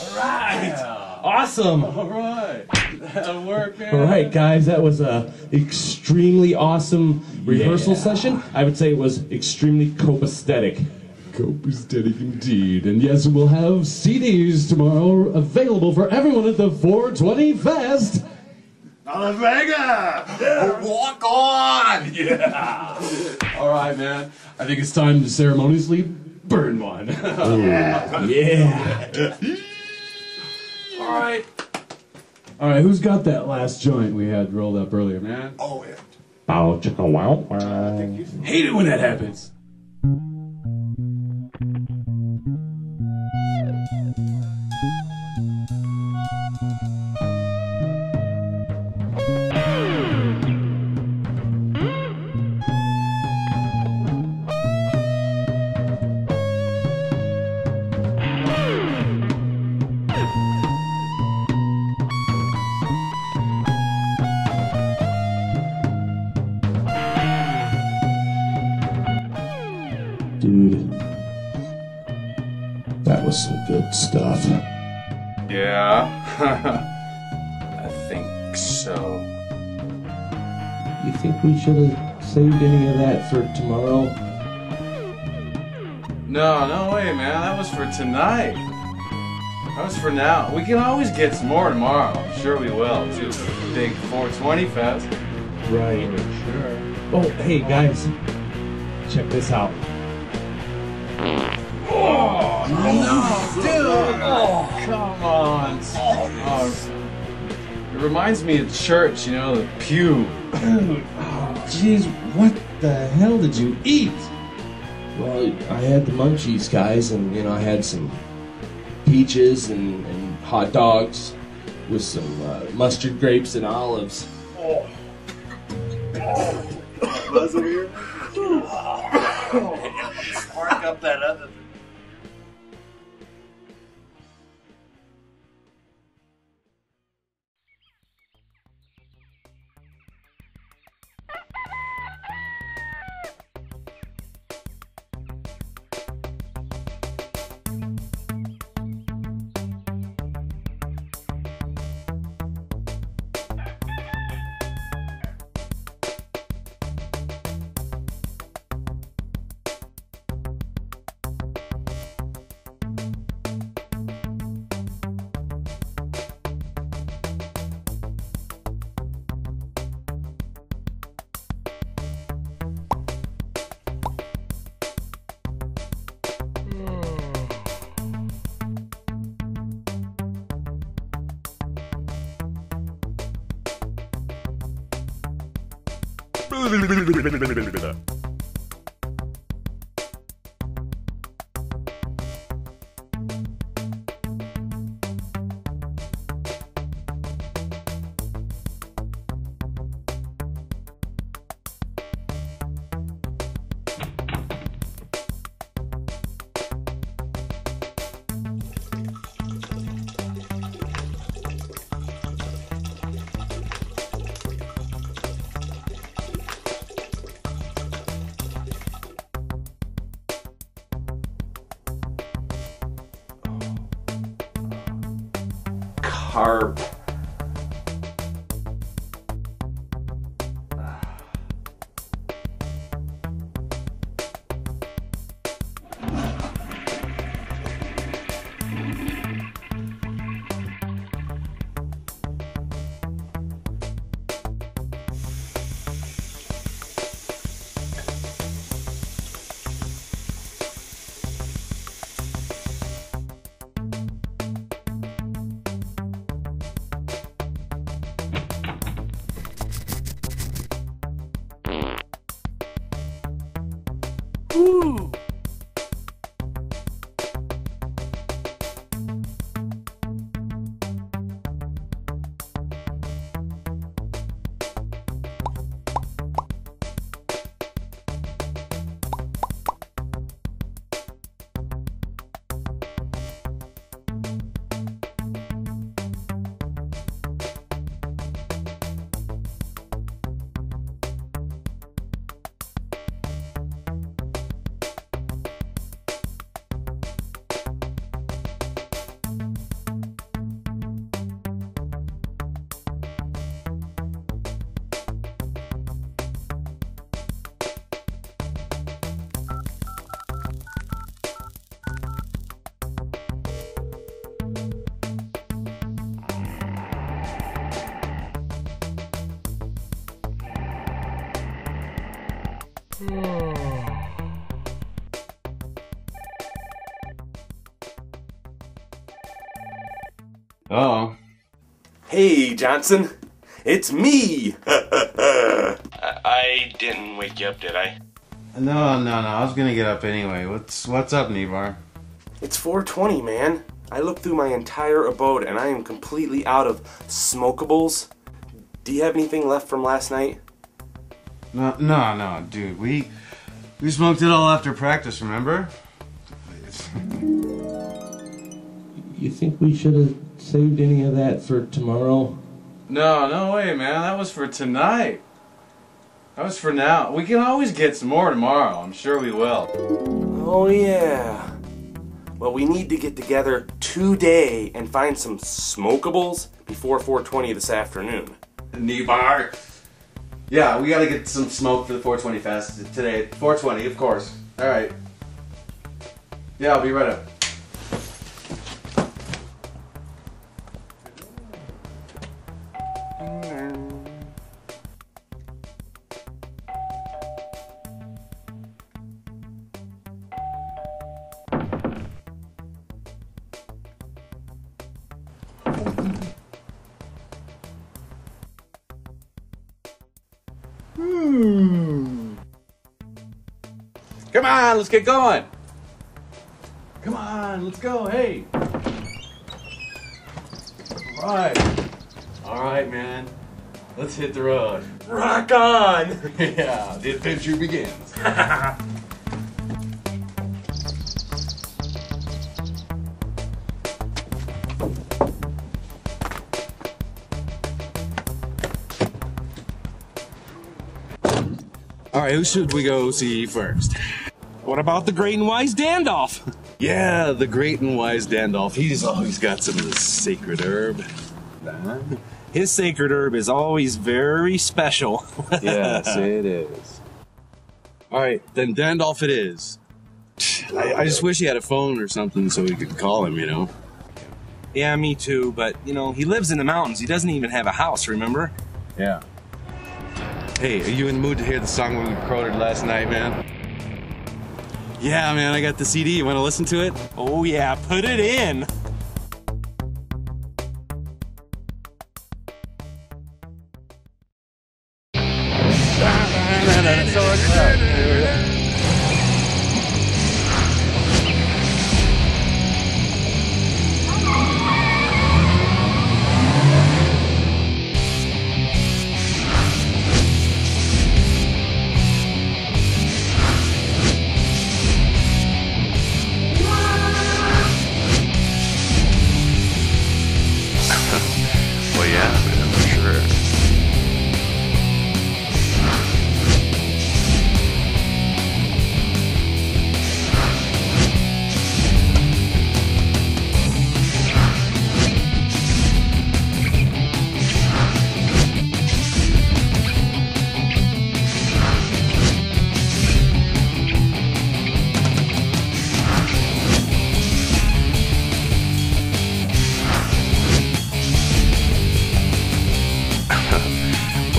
All right. Yeah. Awesome. All right. That worked, man. All right, guys. That was a extremely awesome rehearsal session. I would say it was extremely copaesthetic. Copaesthetic indeed. And yes, we'll have CDs tomorrow available for everyone at the 420 Fest. Las Vegas! Yeah. Walk on! Yeah! All right, man. I think it's time to ceremoniously burn one. Yeah! Yeah! All right. All right, who's got that last joint we had rolled up earlier, man? Oh, yeah. Bow, chicka, wow. I think you hate it when that happens. Stuff. Yeah. I think so. You think we should have saved any of that for tomorrow? No, no way, man. That was for tonight. That was for now. We can always get some more tomorrow. I'm sure we will, too. Big 420 Fest. Right. Sure. Oh, hey, guys. Check this out. Oh, no, dude! Oh, come on. Oh, it reminds me of church, you know, the pew. Dude, jeez, what the hell did you eat? Well, I had the munchies, guys, and, you know, I had some peaches and hot dogs with some mustard grapes and olives. Oh. Buzz over here? Spark up that other thing. Carp. Oh. Hey, Johnson. It's me! I didn't wake you up, did I? No, I was gonna get up anyway. What's up, Nevar? It's 420, man. I looked through my entire abode and I am completely out of smokables. Do you have anything left from last night? No, dude. We smoked it all after practice, remember? You think we should have saved any of that for tomorrow? No way, man. That was for tonight. That was for now. We can always get some more tomorrow. I'm sure we will. Oh, yeah. Well, we need to get together today and find some smokables before 420 this afternoon. Kneebar. Yeah, we gotta get some smoke for the 420 Fest today. 420, of course. Alright. Yeah, I'll be right up. Come on, let's get going. Come on, let's go, hey. All right, man. Let's hit the road. Rock on. Yeah, the adventure begins. All right, who should we go see first? What about the great and wise Dandolf? Yeah, the great and wise Dandolf. He's always got some of this sacred herb. His sacred herb is always very special. Yes, it is. All right, then Dandolf it is. I just wish he had a phone or something so we could call him, you know? Yeah, me too, but, you know, he lives in the mountains. He doesn't even have a house, remember? Yeah. Hey, are you in the mood to hear the song we recorded last night, man? Yeah, man, I got the CD. You want to listen to it? Oh, yeah, put it in.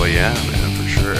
Yeah, man, for sure.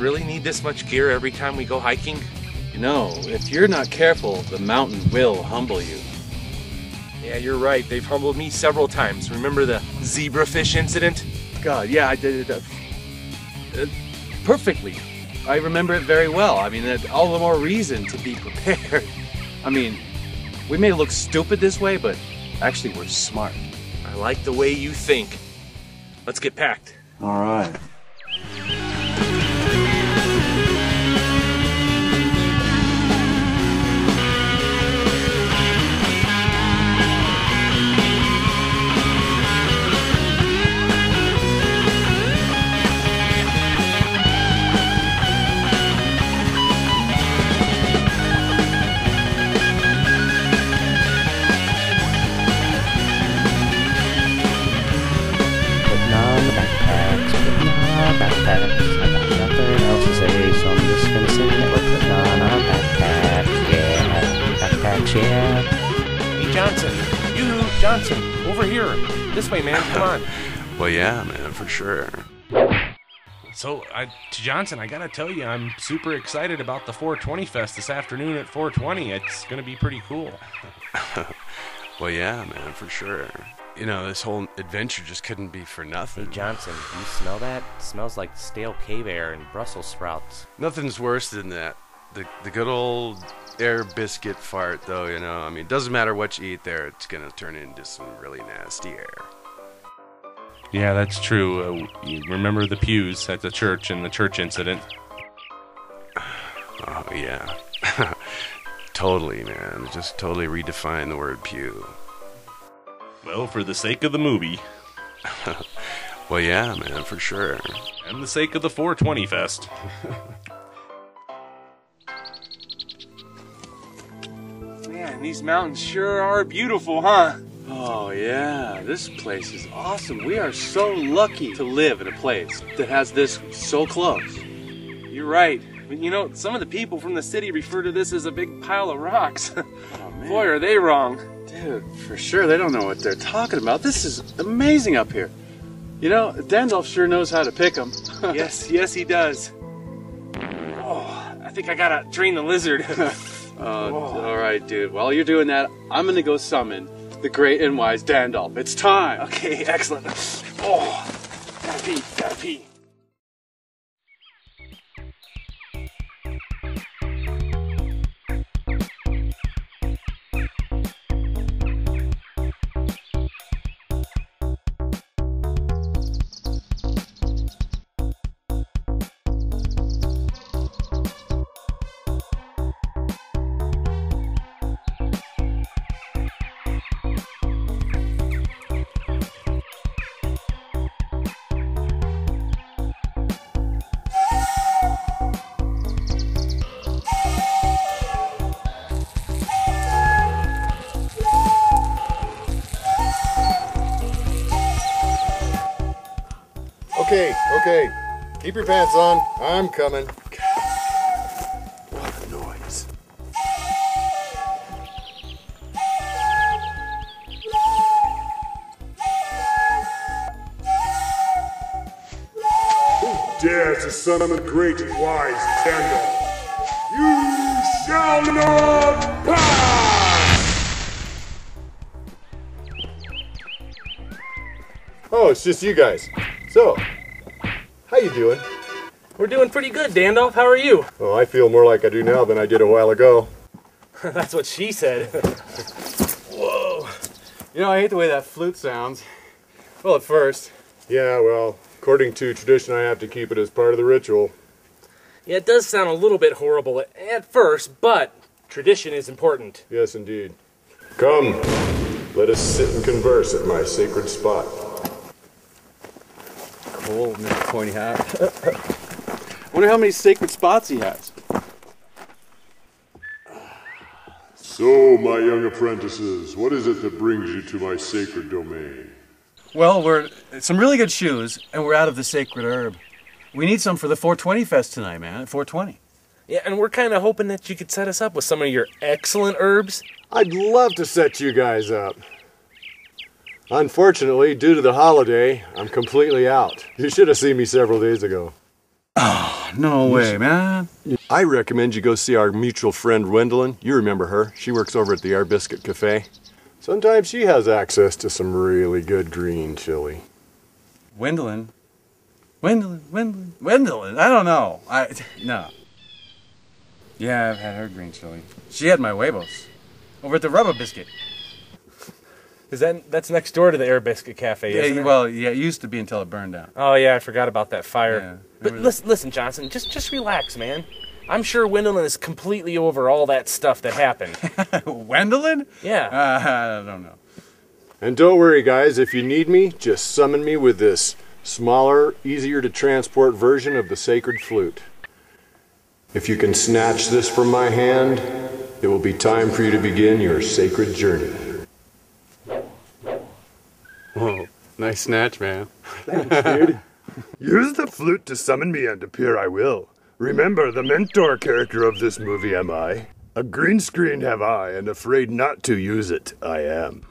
Really need this much gear every time we go hiking? You know, if you're not careful, the mountain will humble you. Yeah, you're right. They've humbled me several times. Remember the zebrafish incident? God, yeah, I did it perfectly. I remember it very well. I mean, all the more reason to be prepared. I mean, we may look stupid this way, but Actually, we're smart. I like the way you think. Let's get packed. All right. Johnson, over here. This way, man. Come on. Well, yeah, man, for sure. So, Johnson, I gotta tell you, I'm super excited about the 420 Fest this afternoon at 420. It's gonna be pretty cool. Well, yeah, man, for sure. You know, this whole adventure just couldn't be for nothing. Hey, Johnson, do you smell that? It smells like stale cave air and Brussels sprouts. Nothing's worse than that. The good old air biscuit fart, though, you know. I mean, it doesn't matter what you eat there, it's gonna turn into some really nasty air. Yeah, that's true. You remember the pews at the church and the church incident? Oh, yeah. Totally, man. It just totally redefined the word pew. Well, for the sake of the movie. Well, yeah, man, for sure. And the sake of the 420 Fest. Man, these mountains sure are beautiful, huh? Oh yeah, this place is awesome. We are so lucky to live in a place that has this so close. You're right. But you know, some of the people from the city refer to this as a big pile of rocks. Oh, man. Boy, are they wrong. Dude, for sure, they don't know what they're talking about. This is amazing up here. You know, Dandolf sure knows how to pick them. Yes, he does. Oh, I think I gotta drain the lizard. Alright, dude. While you're doing that, I'm gonna go summon the great and wise Dandolf. It's time! Okay, excellent. Oh, gotta pee. Okay, keep your pants on. I'm coming. What a noise. Who dares to summon the great and wise Dandolf? You shall not pass! Oh, it's just you guys. So, how you doing? We're doing pretty good, Dandolf. How are you? Oh, I feel more like I do now than I did a while ago. That's what she said. Whoa. You know, I hate the way that flute sounds. Well, at first. Yeah, well, according to tradition, I have to keep it as part of the ritual. Yeah, it does sound a little bit horrible at first, but tradition is important. Yes, indeed. Come, let us sit and converse at my sacred spot. Old Mr. Pointy Hat. Wonder how many sacred spots he has. So, my young apprentices, what is it that brings you to my sacred domain? Well, we're some really good shoes, and we're out of the sacred herb. We need some for the 420 Fest tonight, man, at 420. Yeah, and we're kind of hoping that you could set us up with some of your excellent herbs. I'd love to set you guys up. Unfortunately, due to the holiday, I'm completely out. You should have seen me several days ago. Oh, no way, man. I recommend you go see our mutual friend, Wendelin. You remember her. She works over at the Air Biscuit Cafe. Sometimes she has access to some really good green chili. Wendelin. I don't know. No. Yeah, I've had her green chili. She had my huevos over at the Rubber Biscuit. Because that's next door to the Air Biscuit Cafe, isn't it? Well, yeah, it used to be until it burned down. Oh, yeah, I forgot about that fire. Yeah, but listen, Johnson, just relax, man. I'm sure Wendelin is completely over all that stuff that happened. Wendelin? Yeah. I don't know. And don't worry, guys. If you need me, just summon me with this smaller, easier-to-transport version of the sacred flute. If you can snatch this from my hand, it will be time for you to begin your sacred journey. Whoa, nice snatch, man. Thanks, dude. Use the flute to summon me, and appear I will. Remember, the mentor character of this movie am I. A green screen have I, and afraid not to use it, I am.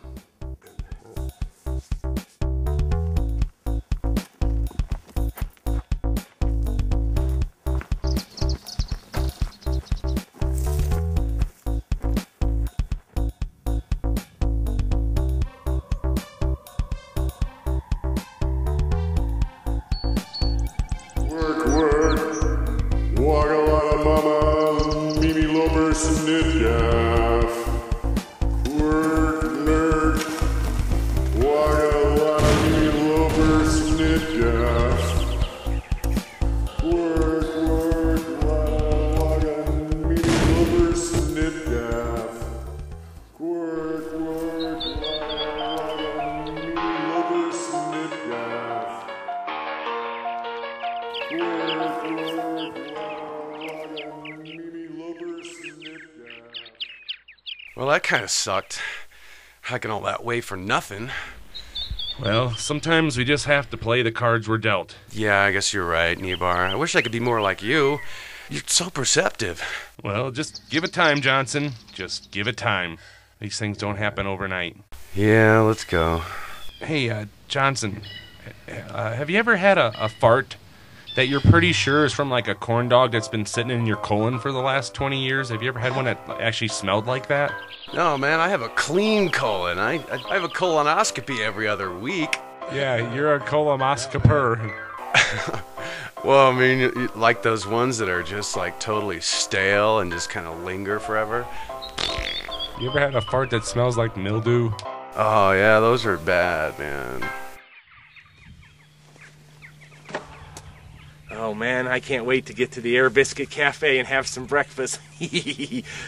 Well, that kind of sucked, hiking all that way for nothing. Well, sometimes we just have to play the cards we're dealt. Yeah, I guess you're right, Kneebar. I wish I could be more like you. You're so perceptive. Well, just give it time, Johnson. Just give it time. These things don't happen overnight. Yeah, let's go. Hey, Johnson, have you ever had a fart that you're pretty sure is from like a corn dog that's been sitting in your colon for the last 20 years? Have you ever had one that actually smelled like that? No, man, I have a clean colon. I have a colonoscopy every other week. Yeah, you're a colonoscoper. Well, I mean, like those ones that are just like totally stale and just kind of linger forever. You ever had a fart that smells like mildew? Oh yeah, those are bad, man. Oh man, I can't wait to get to the Air Biscuit Cafe and have some breakfast.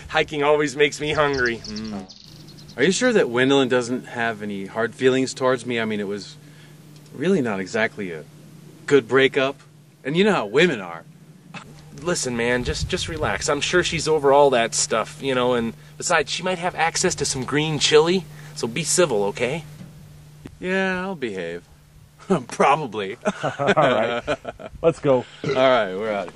Hiking always makes me hungry. Are you sure that Wendelin doesn't have any hard feelings towards me? I mean, it was really not exactly a good breakup. And you know how women are. Listen, man, just relax. I'm sure she's over all that stuff, you know, and besides, she might have access to some green chili, so be civil, okay? Yeah, I'll behave. Probably. All right. Let's go. All right, we're out.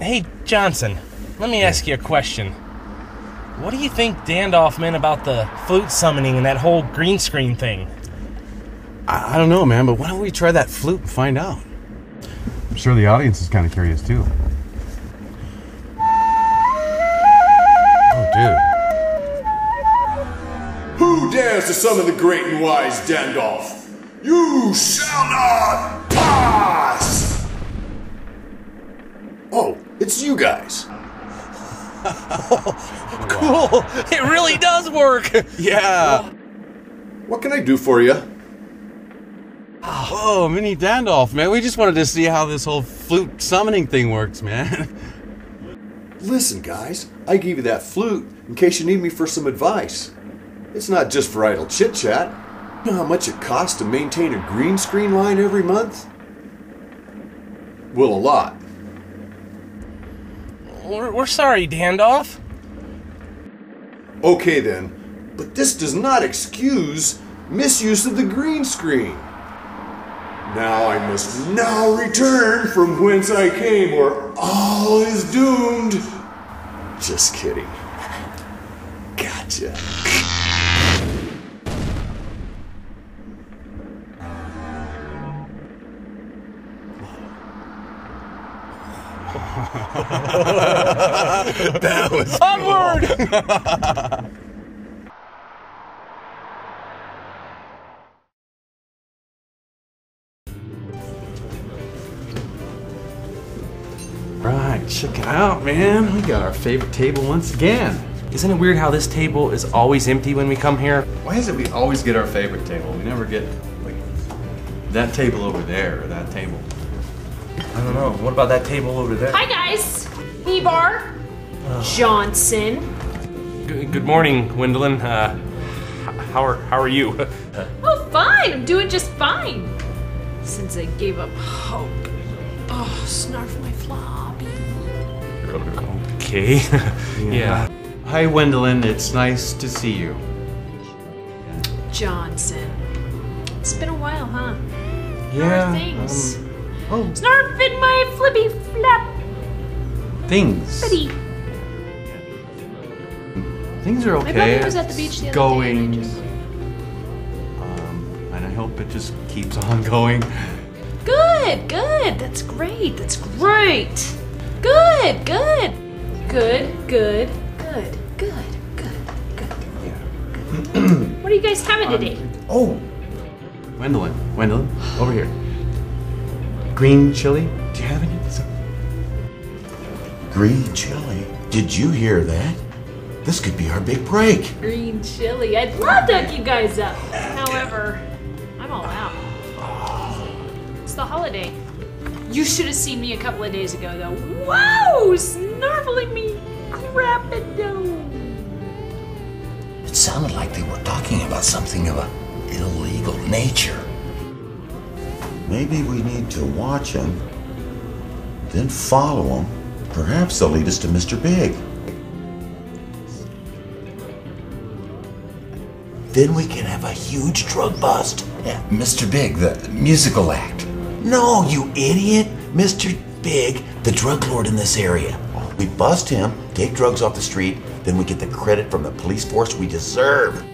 Hey, Johnson, let me ask you a question. What do you think Dandolf meant about the flute summoning and that whole green screen thing? I don't know, man, but why don't we try that flute and find out? I'm sure the audience is kind of curious, too. Oh, dude. Who dares to summon the great and wise Dandolf? You shall not pass! Oh, it's you guys. Cool! It really does work! Yeah! What can I do for you? Oh, mini Dandolf, man. We just wanted to see how this whole flute summoning thing works, man. Listen, guys, I gave you that flute in case you need me for some advice. It's not just for idle chit-chat. You know how much it costs to maintain a green screen line every month? Well, a lot. We're sorry, Dandolf. Okay, then. But this does not excuse misuse of the green screen. Now I must now return from whence I came, or all is doomed. Just kidding. Gotcha. That was cool. Onward! Check it out, man. We got our favorite table once again. Isn't it weird how this table is always empty when we come here? Why is it we always get our favorite table? We never get like that table over there or that table. I don't know. What about that table over there? Hi guys. Kneebar. Johnson. Good morning, Wendelin. How are you? Oh, fine. I'm doing just fine. Since I gave up hope. Oh, snarf my floppy. Okay. Yeah. Hi, Wendelin. It's nice to see you. Johnson. It's been a while, huh? Yeah. How are things? Oh. Snarf in my flippy flap. Things. Flippy. Things are okay. My brother was at the beach the other day and and I hope it just keeps on going. Good, good. That's great. That's great. Good, good. Good, good, good, good, good, good. Yeah. Good. What are you guys having today? Oh, Wendelin, over here. Green chili. Do you have any? Green chili. Did you hear that? This could be our big break. Green chili. I'd love to hook you guys up. However, I'm all out. It's the holiday. You should have seen me a couple of days ago, though. Whoa! Snarfling me crapado. It sounded like they were talking about something of an illegal nature. Maybe we need to watch them, then follow them. Perhaps they'll lead us to Mr. Big. Then we can have a huge drug bust. Yeah, Mr. Big, the musical act. No, you idiot! Mr. Big, the drug lord in this area. We bust him, take drugs off the street, then we get the credit from the police force we deserve.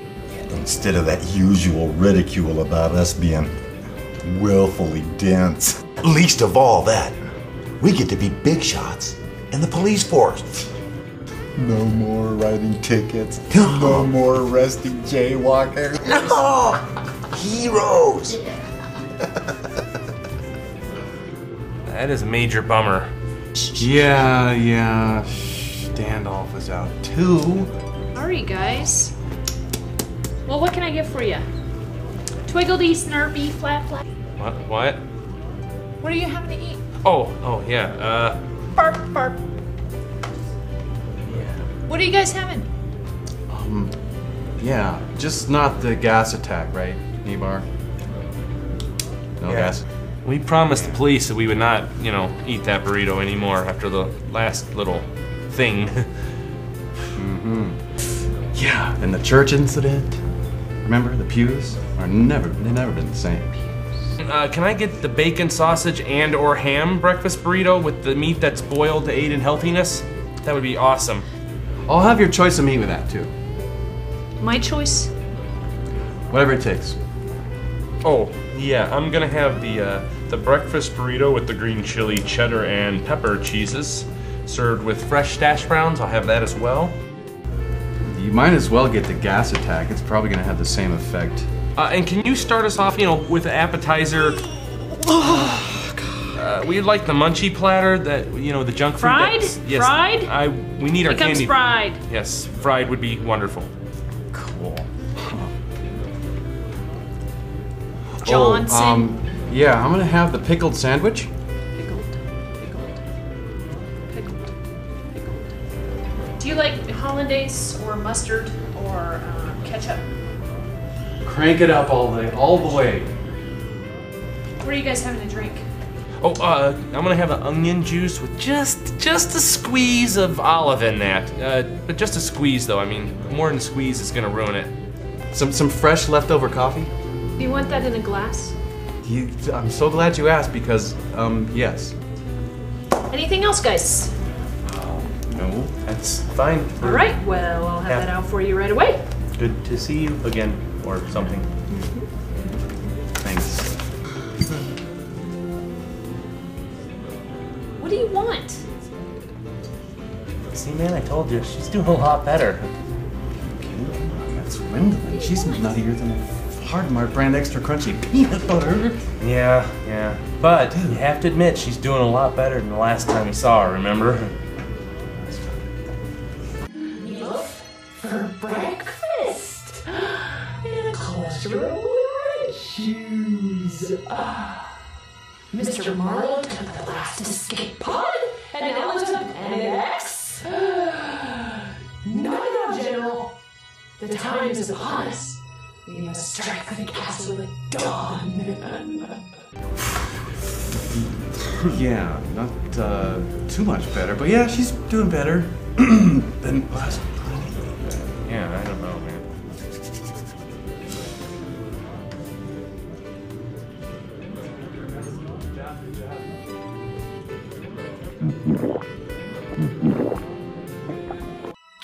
Instead of that usual ridicule about us being willfully dense. Least of all that, we get to be big shots in the police force. No more writing tickets. No more arresting jaywalkers. No! Heroes! That is a major bummer. Yeah. Dandolf is out too. Sorry, guys. Well, what can I get for you? Twiggledy, snurpy, flap. What? What are you having to eat? Oh, yeah. Bark. What are you guys having? Yeah, just not the gas attack, right, Nevar? No gas. We promised the police that we would not, eat that burrito anymore after the last little thing. Yeah, and the church incident. Remember, the pews are they've never been the same. Can I get the bacon sausage and/or ham breakfast burrito with the meat that's boiled to aid in healthiness? That would be awesome. I'll have your choice of meat with that, too. My choice? Whatever it takes. Oh, yeah, I'm gonna have the breakfast burrito with the green chili, cheddar, and pepper cheeses, served with fresh stash browns. I'll have that as well. You might as well get the gas attack. It's probably gonna have the same effect. And can you start us off, with an appetizer? We'd like the munchie platter, that the junk fried? Food. Yes, fried? We need our candy. It comes fried. Yes, fried would be wonderful. Cool. Johnson. Yeah, I'm gonna have the pickled sandwich. Pickled. Do you like hollandaise or mustard or ketchup? Crank it up all the way. What are you guys having to drink? Oh, I'm gonna have an onion juice with just a squeeze of olive in that. But just a squeeze though, more than a squeeze is gonna ruin it. Some fresh leftover coffee? Do you want that in a glass? I'm so glad you asked because, yes. Anything else, guys? No, that's fine. All right, well, I'll have that out for you right away. Good to see you again, or something. What do you want? See, man, I told you, she's doing a lot better. That's Wendelin. She's nuttier than a Hard Mart brand extra crunchy peanut butter. Yeah, yeah. But dude, you have to admit she's doing a lot better than the last time you saw her, remember? Loaf for breakfast. And a cholesterol shoes. Mr. Marlowe took the last escape pod, and now it's an annex. Not enough, General. The time is upon us. We must strike for the castle at dawn. Yeah, not too much better, but yeah, she's doing better than last time. Yeah, I don't know, man.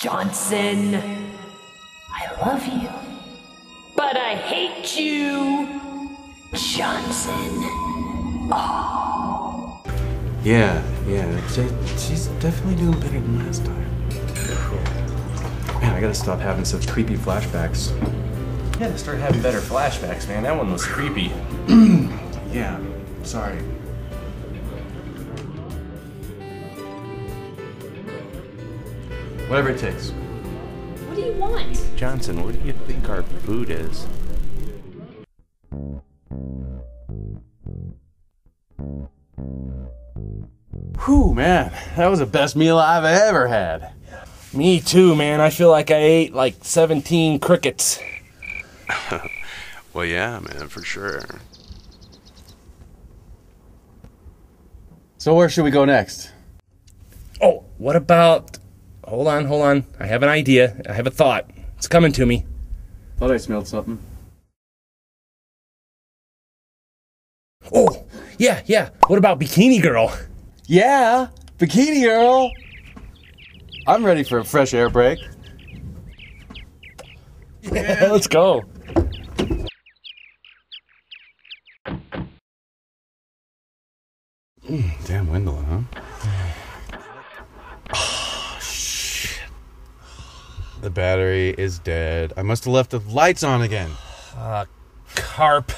Johnson, I love you, but I hate you, Johnson. Oh. Yeah, yeah, she's definitely doing better than last time. Man, I gotta stop having such creepy flashbacks. Yeah, to start having better flashbacks, man. That one was creepy. Yeah, sorry. Whatever it takes. What do you want? Johnson, what do you think our food is? Whew, man. That was the best meal I've ever had. Me too, man. I feel like I ate like 17 crickets. Well, yeah, man, for sure. So where should we go next? Oh, what about... Hold on, hold on. I have an idea. I have a thought. It's coming to me. Thought I smelled something. Oh, yeah, yeah. What about Bikini Girl? Yeah, Bikini Girl. I'm ready for a fresh air break. Yeah, let's go. Damn Wendelin, huh? The battery is dead. I must have left the lights on again. Carp.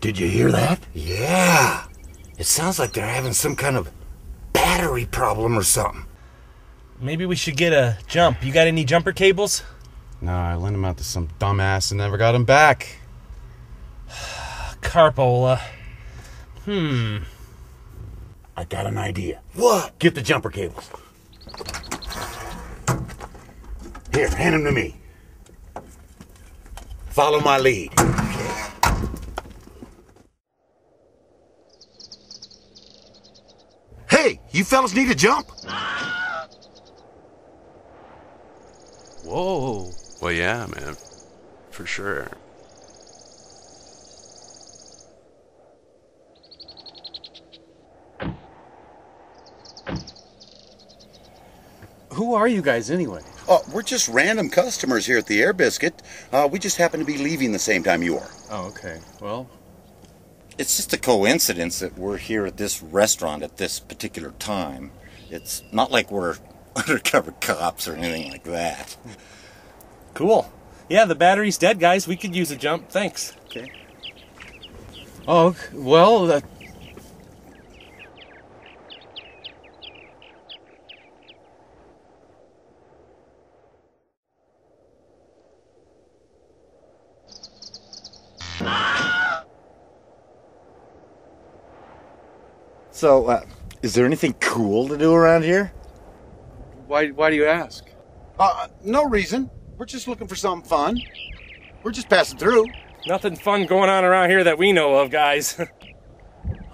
Did you hear that? Yeah. It sounds like they're having some kind of battery problem or something. Maybe we should get a jump. You got any jumper cables? No, I lent them out to some dumbass and never got them back. Carpola. I got an idea. What? Get the jumper cables. Here, hand them to me. Follow my lead. Hey, you fellas need a jump? Whoa. Well, yeah, man. For sure. Who are you guys anyway? We're just random customers here at the Air Biscuit. We just happen to be leaving the same time you are. Oh, okay. Well, it's just a coincidence that we're here at this restaurant at this particular time. It's not like we're undercover cops or anything like that. Cool. Yeah, the battery's dead, guys. We could use a jump. Thanks. Okay. Oh, well, that... So, is there anything cool to do around here? Why do you ask? No reason. We're just looking for something fun. We're just passing through. Nothing fun going on around here that we know of, guys.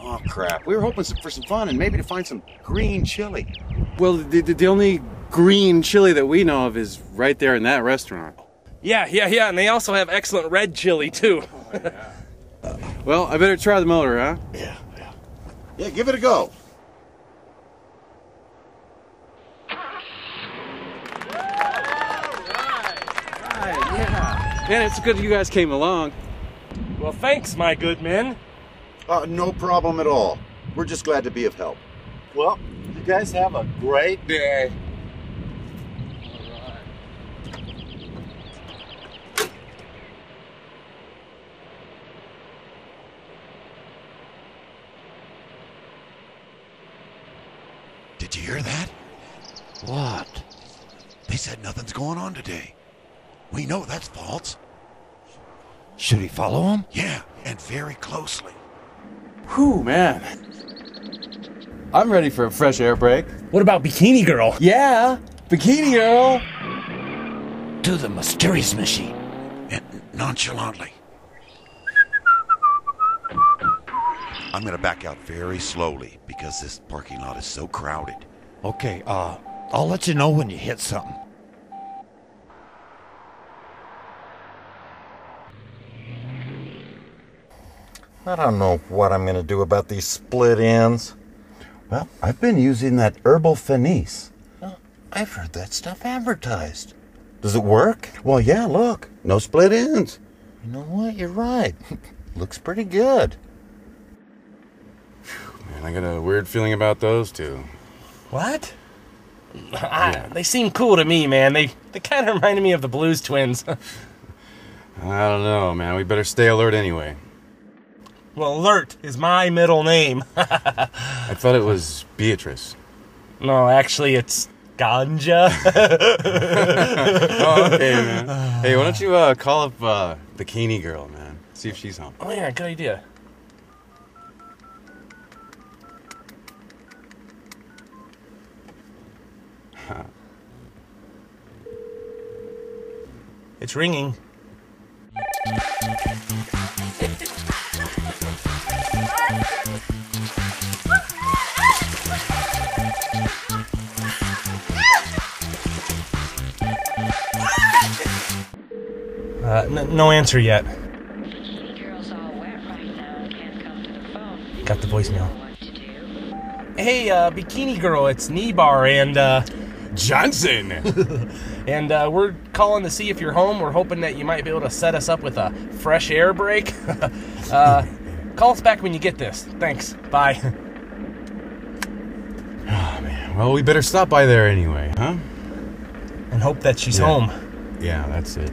Oh, crap. We were hoping for some fun and maybe to find some green chili. Well, the only green chili that we know of is right there in that restaurant. Yeah, yeah, yeah, and they also have excellent red chili, too. Oh, yeah. Well, I better try the motor, huh? Yeah. Yeah, give it a go. All right, yeah. Man, it's good you guys came along. Well, thanks, my good men. No problem at all. We're just glad to be of help. Well, you guys have a great day. All right. Did you hear that? What? They said nothing's going on today. We know that's false. Should we follow him? Yeah, and very closely. Whew, man. I'm ready for a fresh air break. What about Bikini Girl? Yeah, Bikini Girl. To the mysterious machine. And nonchalantly. I'm gonna back out very slowly because this parking lot is so crowded. Okay, I'll let you know when you hit something. I don't know what I'm going to do about these split ends. Well, I've been using that herbal Finis. Well, I've heard that stuff advertised. Does it work? Well, yeah, look. No split ends. You know what? You're right. Looks pretty good. Man, I got a weird feeling about those two. What? Yeah. They seem cool to me, man. They kind of reminded me of the Blues Twins. I don't know, man. We better stay alert anyway. Well, Alert is my middle name. I thought it was Beatrice. No, actually, it's Ganja. Oh, okay, man. Hey, why don't you call up Bikini Girl, man? See if she's home. Oh, yeah, good idea. It's ringing. No answer yet. Girl's all wet right now. Can't come to the phone. Got the voicemail. Hey, Bikini Girl, it's Kneebar and Johnson. And we're calling to see if you're home. We're hoping that you might be able to set us up with a fresh air break. Call us back when you get this. Thanks. Bye. Oh, man. Well, we better stop by there anyway, huh? And hope that she's home. Yeah, that's it.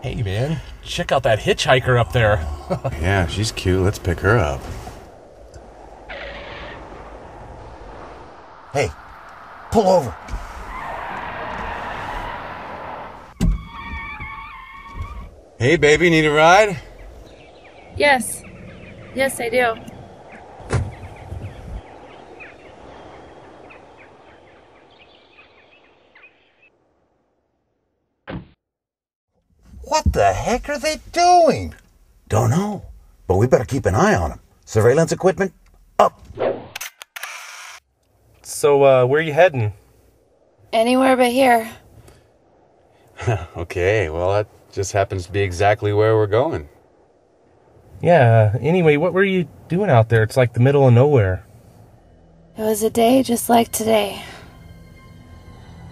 Hey, man, check out that hitchhiker up there. Yeah, she's cute. Let's pick her up. Hey, pull over. Hey, baby, need a ride? Yes. Yes, I do. What the heck are they doing? Don't know, but we better keep an eye on them. Surveillance equipment, up. So, where are you heading? Anywhere but here. Okay, well, that just happens to be exactly where we're going. Yeah, anyway, what were you doing out there? It's like the middle of nowhere. It was a day just like today.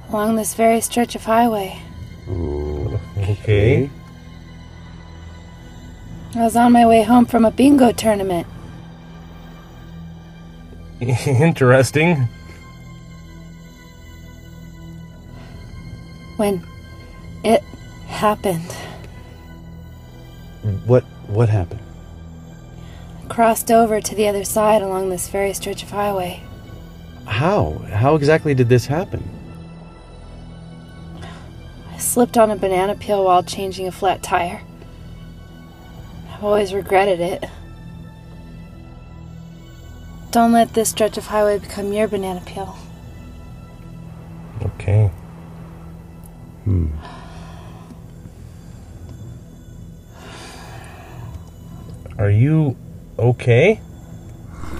Along this very stretch of highway. Ooh, okay. I was on my way home from a bingo tournament. Interesting. When it happened. What happened? I crossed over to the other side along this very stretch of highway. How? How exactly did this happen? I slipped on a banana peel while changing a flat tire. I've always regretted it. Don't let this stretch of highway become your banana peel. Okay. Are you okay? I've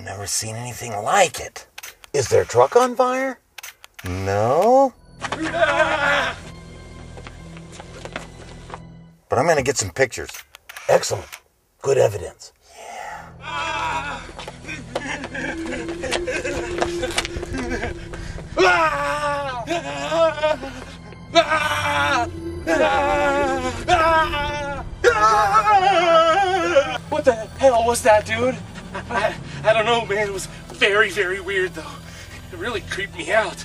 never seen anything like it. Is their truck on fire? No. But I'm gonna get some pictures. Excellent. Good evidence. Yeah. What the hell was that, dude? I don't know, man. It was very, very weird, though. It really creeped me out.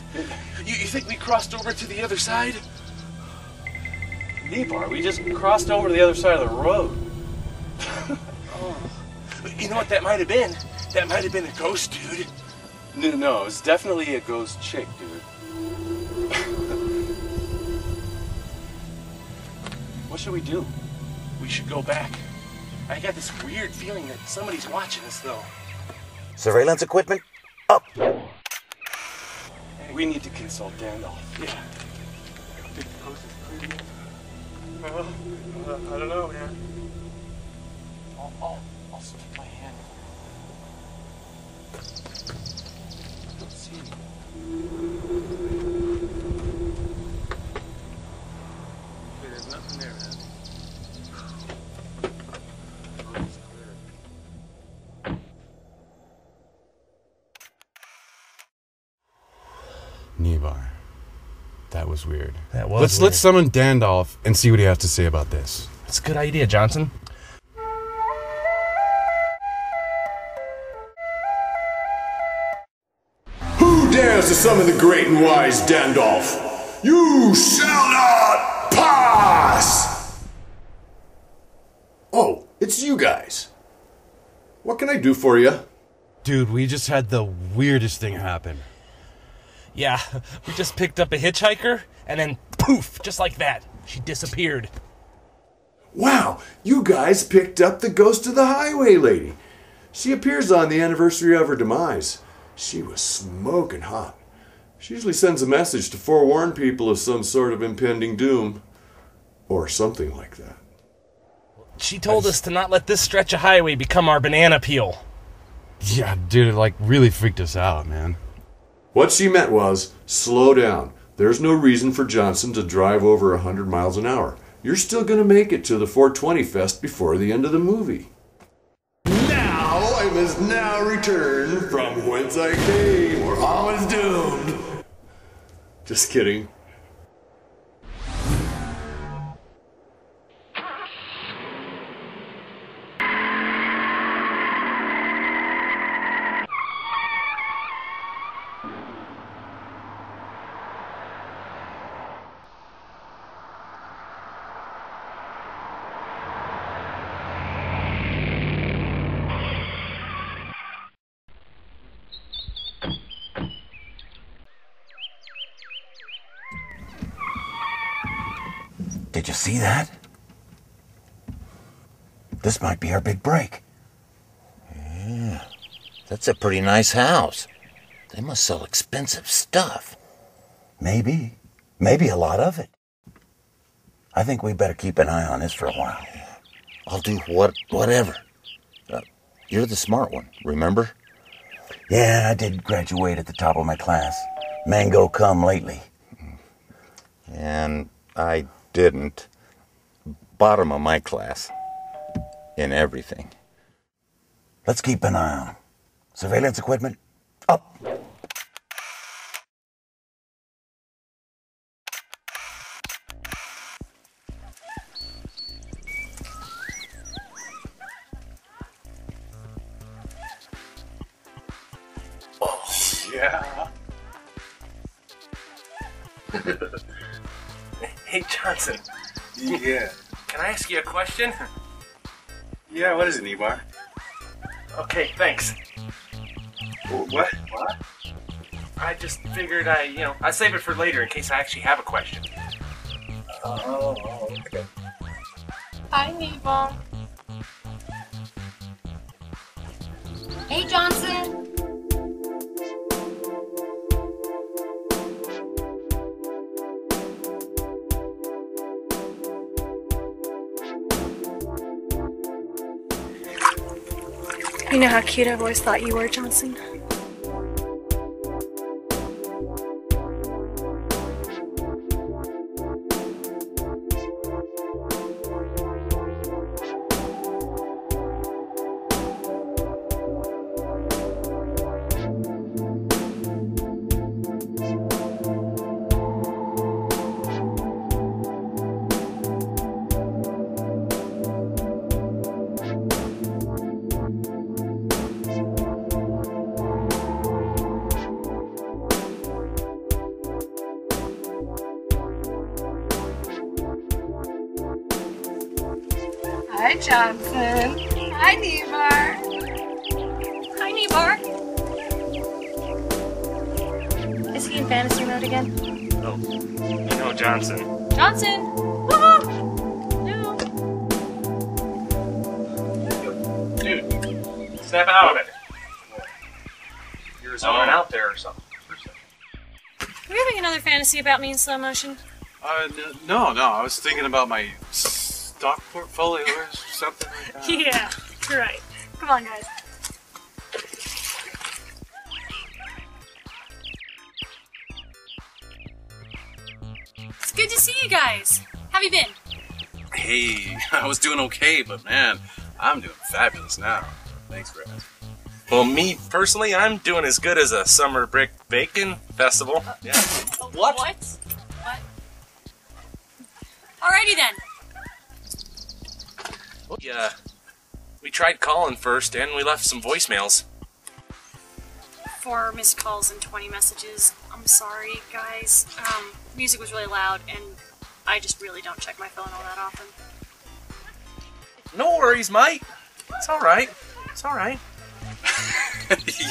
You think we crossed over to the other side? Kneebar, we just crossed over to the other side of the road. Oh. You know what that might have been? That might have been a ghost, dude. No, it was definitely a ghost chick, dude. What should we do? We should go back. I got this weird feeling that somebody's watching us, though. Surveillance equipment, up! We need to consult Dandolf. Yeah. Think the ghost is creepy? Well, I don't know, man. I'll stick my hand. I don't see anything. Okay, there's nothing there, man. Nevar. That was weird. That was weird. Let's summon Dandolf and see what he has to say about this. That's a good idea, Johnson. Who dares to summon the great and wise Dandolf? You shall not pass! Oh, it's you guys. What can I do for you? Dude, we just had the weirdest thing happen. Yeah, we just picked up a hitchhiker, and then poof, just like that, she disappeared. Wow, you guys picked up the ghost of the highway lady. She appears on the anniversary of her demise. She was smoking hot. She usually sends a message to forewarn people of some sort of impending doom, or something like that. She told us to not let this stretch of highway become our banana peel. Yeah, dude, it like really freaked us out, man. What she meant was, slow down. There's no reason for Johnson to drive over 100 miles an hour. You're still going to make it to the 420 Fest before the end of the movie. Now I must return from whence I came, or all is doomed. Just kidding. Did you see that? This might be our big break. Yeah, that's a pretty nice house. They must sell expensive stuff. Maybe a lot of it. I think we better keep an eye on this for a while. I'll do whatever. You're the smart one, remember? Yeah, I did graduate at the top of my class. Mango cum lately. And I didn't. Bottom of my class. In everything. Let's keep an eye on. Surveillance equipment, up! Oh, yeah. Hey, Johnson. Yeah. Can I ask you a question? Yeah, what is it, Nevar? Okay, thanks. What? I just figured I'd save it for later in case I actually have a question. Oh, okay. Hi, Nevar. Hey, Johnson. You know how cute I've always thought you were, Johnson? Hi, Johnson. Hi, Nevar. Hi, Nevar. Is he in fantasy mode again? Oh, no, Johnson. Johnson! Woo-hoo! No. Dude, snap out of it. You're zoning out there or something. Are you having another fantasy about me in slow motion? No. I was thinking about my stock portfolio or something like that. Yeah, you're right. Come on, guys. It's good to see you guys. How have you been? Hey, I was doing okay, but man, I'm doing fabulous now. Thanks for asking. Well, me personally, I'm doing as good as a summer brick bacon festival. Yeah. What? Alrighty then. Yeah, we tried calling first, and we left some voicemails. 4 missed calls and 20 messages. I'm sorry, guys. Music was really loud, and I just really don't check my phone all that often. No worries, Mike. It's all right. It's all right.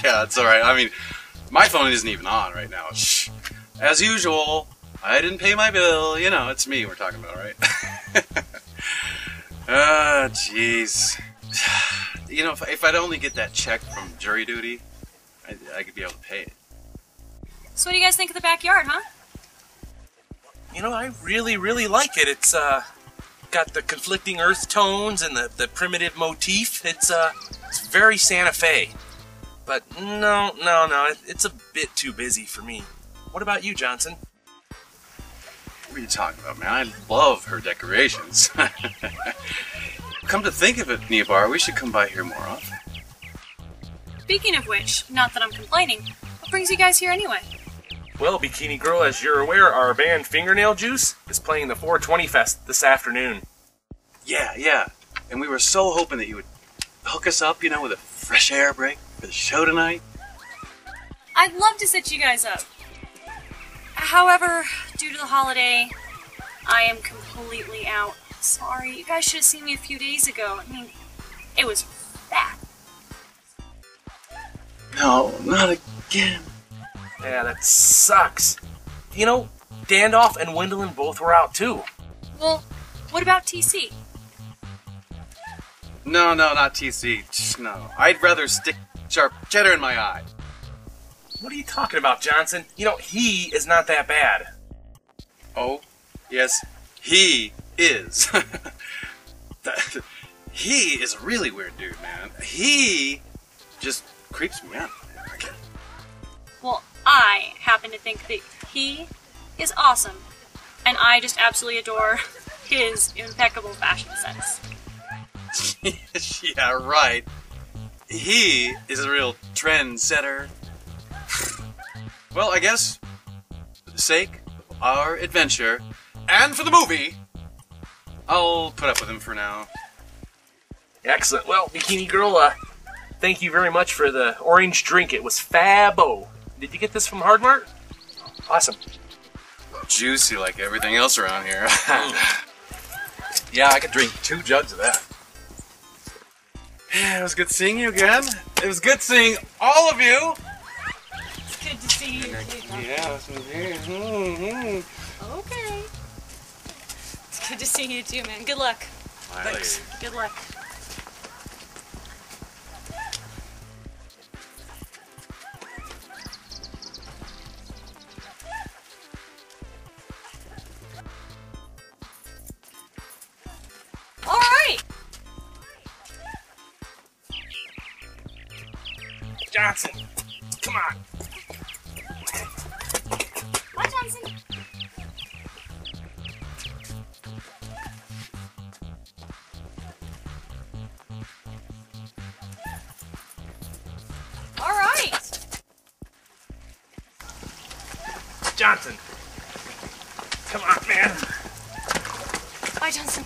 Yeah, it's alright. I mean, my phone isn't even on right now. Shh. As usual, I didn't pay my bill. You know, it's me we're talking about, right? Ah, jeez. You know, if I'd only get that check from jury duty, I could be able to pay it. So what do you guys think of the backyard, huh? You know, I really, really like it. It's, got the conflicting earth tones and the primitive motif. It's very Santa Fe. But no, it's a bit too busy for me. What about you, Johnson? What are you talking about, man? I love her decorations. Come to think of it, Kneebar, we should come by here more often. Speaking of which, not that I'm complaining, what brings you guys here anyway? Well, Bikini Girl, as you're aware, our band Fingernail Juice is playing the 420 Fest this afternoon. Yeah, and we were so hoping that you would hook us up, you know, with a fresh air break. The show tonight? I'd love to set you guys up. However, due to the holiday, I am completely out. Sorry, you guys should have seen me a few days ago. I mean, it was bad. No, not again. Yeah, that sucks. You know, Dandolf and Wendelin both were out too. Well, what about TC? No, not TC. No, I'd rather stick sharp cheddar in my eye. What are you talking about, Johnson? You know, he is not that bad. Oh, yes, he is. He is a really weird dude, man. He just creeps me out. Well, I happen to think that he is awesome, and I just absolutely adore his impeccable fashion sense. Yeah, right. He is a real trendsetter. Well, I guess, for the sake of our adventure, and for the movie, I'll put up with him for now. Excellent. Well, Bikini Girl, thank you very much for the orange drink. It was fabo. Did you get this from Hard Mart? Awesome. Juicy like everything else around here. Yeah, I could drink 2 jugs of that. It was good seeing you again. It was good seeing all of you. It's good to see you. Yeah, this was here. Okay. It's good to see you too, man. Good luck. Bye. Thanks. Good luck. Johnson, come on. Bye, Johnson. All right. Johnson, come on, man. Bye, Johnson.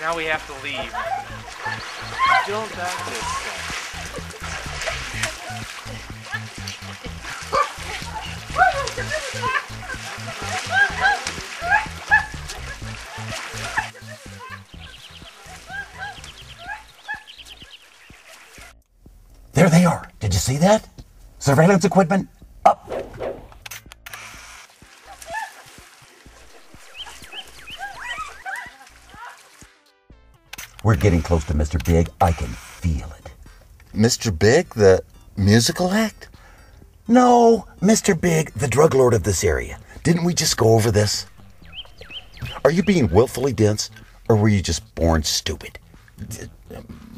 Now we have to leave. Still got this guy. There they are. Did you see that? Surveillance equipment up. We're getting close to Mr. Big. I can feel it. Mr. Big, the musical act? No, Mr. Big, the drug lord of this area. Didn't we just go over this? Are you being willfully dense, or were you just born stupid?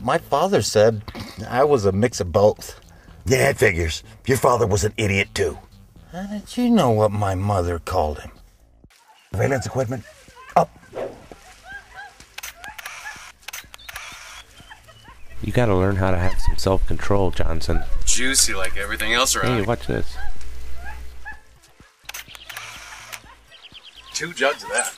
My father said I was a mix of both. Yeah, it figures. Your father was an idiot, too. How did you know what my mother called him? Surveillance equipment up. You gotta learn how to have some self-control, Johnson. Juicy like everything else around. Hey, watch this. 2 jugs of that.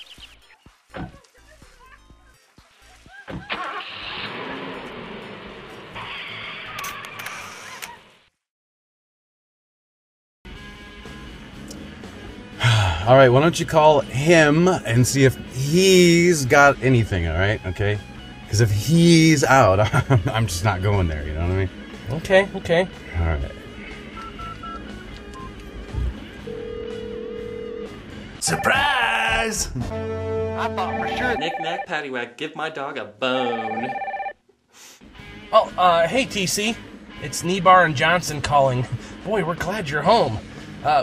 All right, why don't you call him and see if he's got anything, all right? Okay? Because if he's out, I'm just not going there, you know what I mean? Okay, okay. All right. Surprise! I thought for sure. Knick-knack, paddywhack, give my dog a bone. Oh, hey, TC. It's Kneebar and Johnson calling. Boy, we're glad you're home.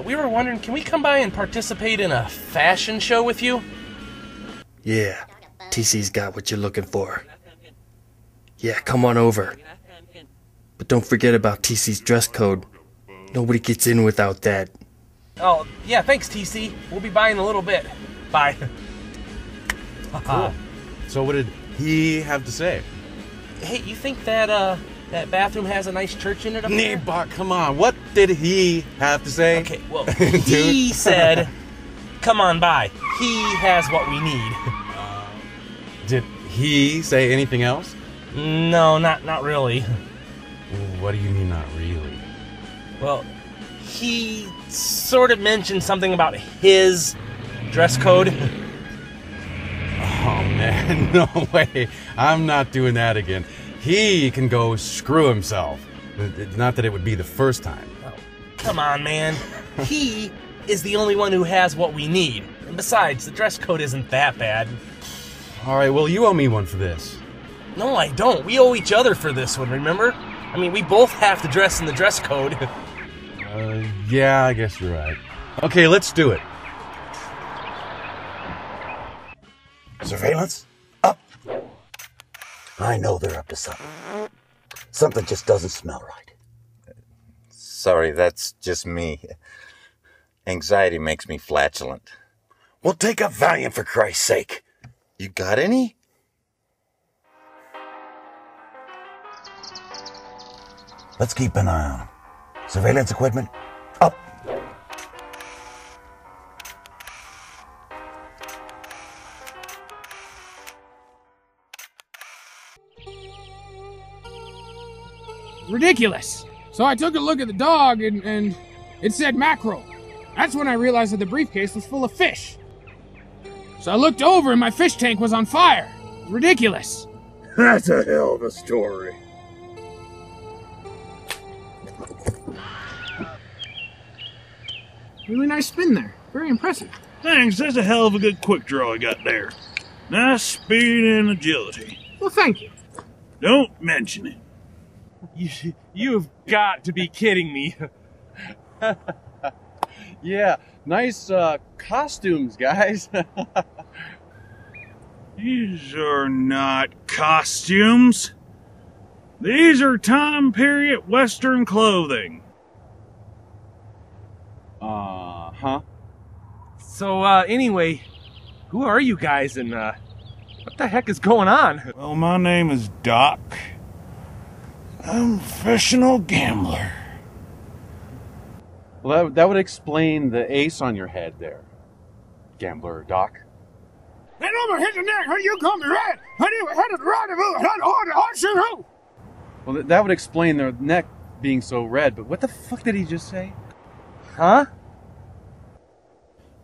We were wondering, can we come by and participate in a fashion show with you? Yeah, TC's got what you're looking for. Yeah, come on over. But don't forget about TC's dress code. Nobody gets in without that. Oh, yeah, thanks, TC. We'll be by in a little bit. Bye. Cool. So what did he have to say? Hey, you think that bathroom has a nice church in it up there? Kneebar, come on. What did he have to say? Okay, well, he said, come on by. He has what we need. Did he say anything else? No, not really. What do you mean, not really? Well, he sort of mentioned something about his dress code. Oh, man, no way. I'm not doing that again. He can go screw himself. Not that it would be the first time. Oh, come on, man. He is the only one who has what we need. And besides, the dress code isn't that bad. All right, well, you owe me one for this. No, I don't. We owe each other for this one, remember? I mean, we both have to dress in the dress code. Yeah, I guess you're right. Okay, let's do it. Surveillance? Up. I know they're up to something. Something just doesn't smell right. Sorry, that's just me. Anxiety makes me flatulent. Well, take a Valium for Christ's sake. You got any? Let's keep an eye on them. Surveillance equipment up. Ridiculous. So I took a look at the dog and it said mackerel. That's when I realized that the briefcase was full of fish. So I looked over and my fish tank was on fire. Ridiculous. That's a hell of a story. Really nice spin there. Very impressive. Thanks, that's a hell of a good quick draw I got there. Nice speed and agility. Well, thank you. Don't mention it. You've got to be kidding me. Yeah, nice costumes, guys. These are not costumes. These are time period Western clothing. Uh-huh. So, anyway, who are you guys and, what the heck is going on? Well, my name is Doc. I'm a professional gambler. Well, that would explain the ace on your head there. Gambler, Doc. Then over hit the neck, how you come to red? How do you head of the rendezvous? How the hard shoot? Well, that would explain the neck being so red, but what the fuck did he just say? Huh?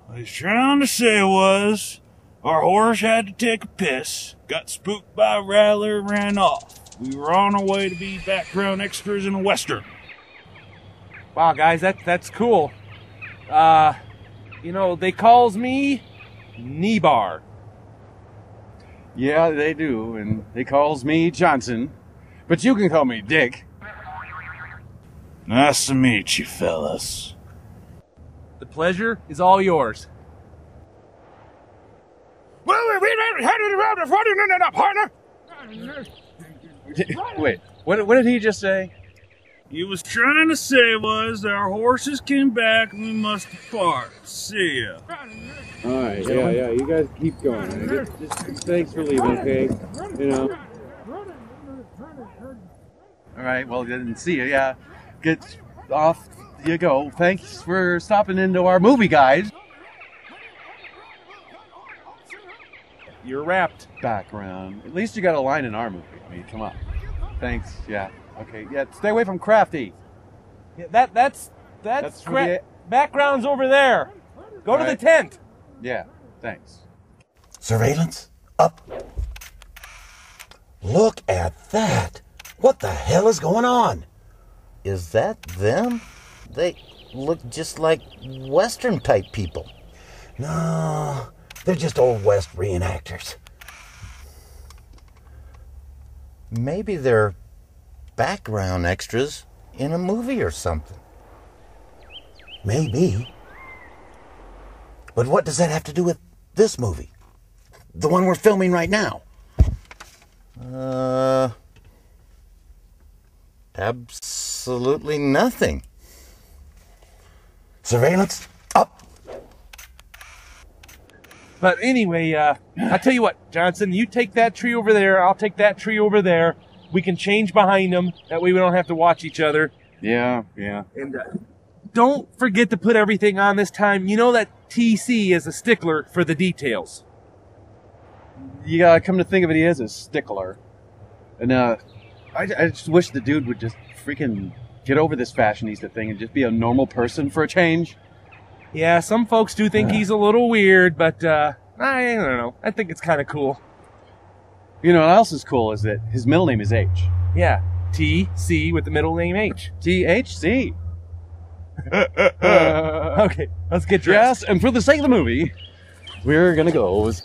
What he's trying to say was, our horse had to take a piss, got spooked by a rattler, ran off. We were on our way to be background extras in a Western. Wow, guys, that's cool. You know, they calls me Kneebar. Yeah, they do, and they calls me Johnson. But you can call me Dick. Nice to meet you, fellas. The pleasure is all yours. Well, we headed around the 40-minute partner. Wait, what did he just say? He was trying to say was our horses came back and we must depart. See ya. Alright, yeah, you guys keep going. Just thanks for leaving, okay? You know. Alright, well, didn't see ya, yeah. Get off you go. Thanks for stopping into our movie, guys. You're wrapped. Background. At least you got a line in our movie. I mean, come on. Thanks, yeah. Okay, yeah, stay away from Crafty. Yeah, that's background's over there. Go all to right. The tent. Yeah, thanks. Surveillance up. Look at that. What the hell is going on? Is that them? They look just like Western type people. No, they're just old West reenactors. Maybe they're background extras in a movie or something. Maybe. But what does that have to do with this movie? The one we're filming right now? Absolutely nothing. Surveillance up. But anyway, I'll tell you what, Johnson, you take that tree over there, I'll take that tree over there. We can change behind them. That way we don't have to watch each other. Yeah. And don't forget to put everything on this time. You know that TC is a stickler for the details. Yeah, come to think of it, he is a stickler. And I just wish the dude would just freaking get over this fashionista thing and just be a normal person for a change. Yeah, some folks do think he's a little weird, but I don't know. I think it's kind of cool. You know what else is cool is that his middle name is H. Yeah, T-C with the middle name H. T-H-C. Okay, let's get dressed. Yes, and for the sake of the movie, we're gonna go with...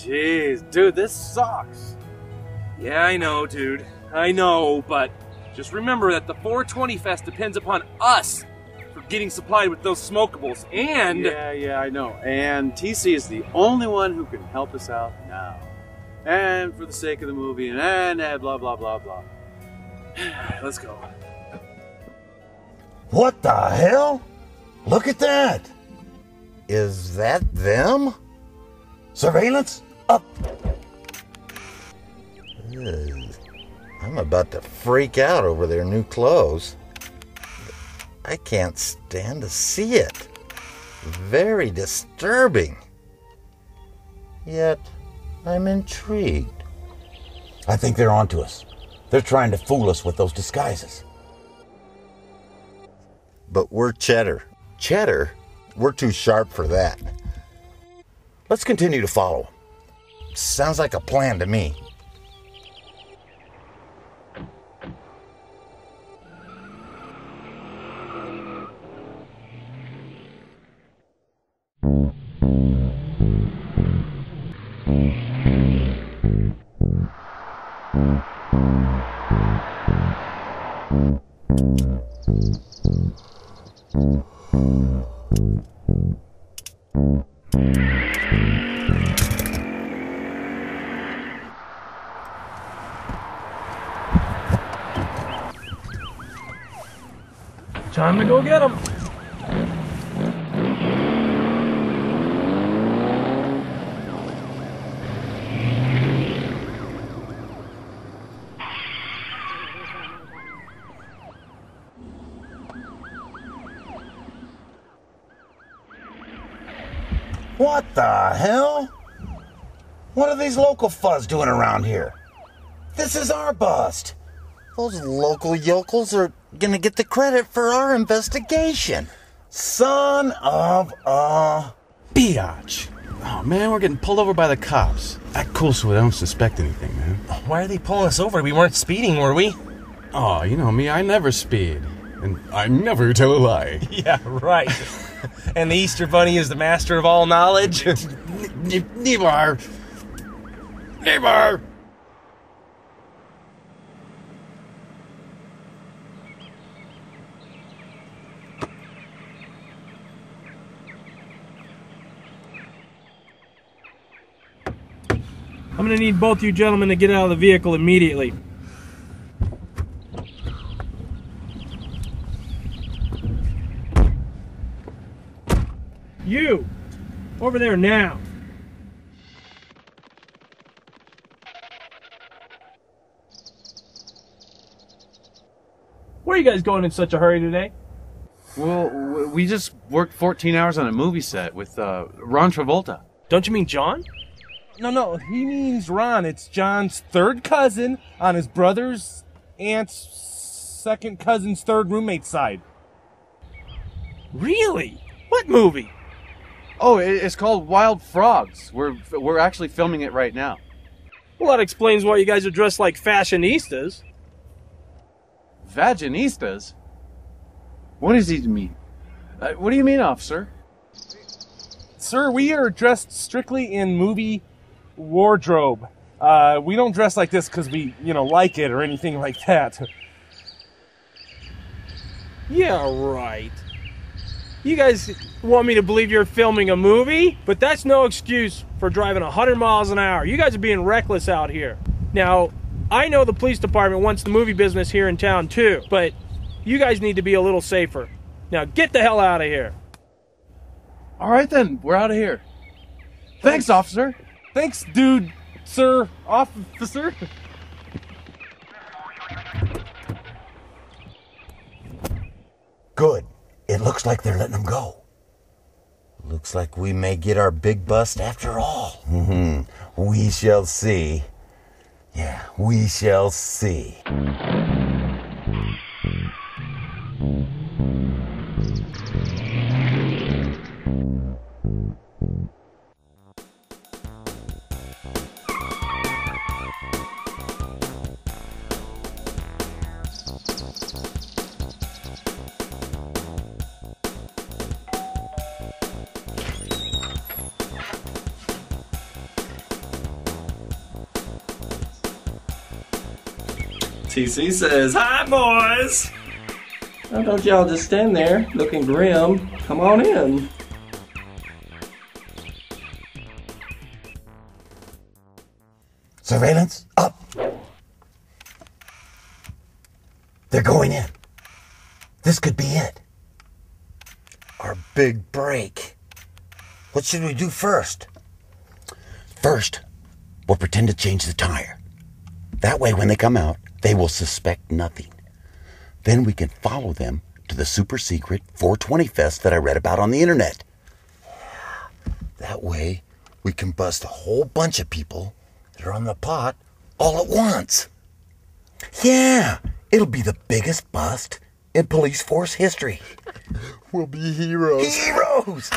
Jeez, dude, this sucks. Yeah, I know, dude. I know, but just remember that the 420 Fest depends upon us for getting supplied with those smokables, and... Yeah, I know. And TC is the only one who can help us out now. And for the sake of the movie, and blah, blah, blah, blah. Let's go. What the hell? Look at that. Is that them? Surveillance? Up. Ugh. I'm about to freak out over their new clothes. I can't stand to see it. Very disturbing. Yet, I'm intrigued. I think they're onto us. They're trying to fool us with those disguises. But we're Cheddar. Cheddar? We're too sharp for that. Let's continue to follow them. Sounds like a plan to me. Time to go get them. What the hell? What are these local fuzz doing around here? This is our bust. Those local yokels are gonna get the credit for our investigation. Son of a biatch. Oh man, we're getting pulled over by the cops. Act cool so we don't suspect anything, man. Why are they pulling us over? We weren't speeding, were we? Oh, you know me, I never speed. And I never tell a lie. Yeah, right. And the Easter Bunny is the master of all knowledge. Nevar! Nevar! I'm gonna need both you gentlemen to get out of the vehicle immediately. You! Over there now! Where are you guys going in such a hurry today? Well, we just worked 14 hours on a movie set with Ron Travolta. Don't you mean John? No, he means Ron. It's John's third cousin on his brother's aunt's second cousin's third roommate's side. Really? What movie? Oh, it's called Wild Frogs. We're actually filming it right now. Well, that explains why you guys are dressed like fashionistas. Vaginistas? What does he mean? What do you mean, officer? Sir, we are dressed strictly in movie wardrobe. We don't dress like this because we, like it or anything like that. Yeah, right. You guys want me to believe you're filming a movie? But that's no excuse for driving 100 miles an hour. You guys are being reckless out here. Now, I know the police department wants the movie business here in town too, but you guys need to be a little safer. Now get the hell out of here. All right then, we're out of here. Thanks, officer. Thanks, dude, sir, officer. Good. It looks like they're letting them go. Looks like we may get our big bust after all. Mm-hmm. We shall see. Yeah, we shall see. TC says, hi, boys! Now don't y'all just stand there looking grim. Come on in. Surveillance up. They're going in. This could be it. Our big break. What should we do first? First, we'll pretend to change the tire. That way when they come out, they will suspect nothing. Then we can follow them to the super secret 420 Fest that I read about on the internet. That way, we can bust a whole bunch of people that are on the pot all at once. Yeah, it'll be the biggest bust in police force history. We'll be heroes. Heroes!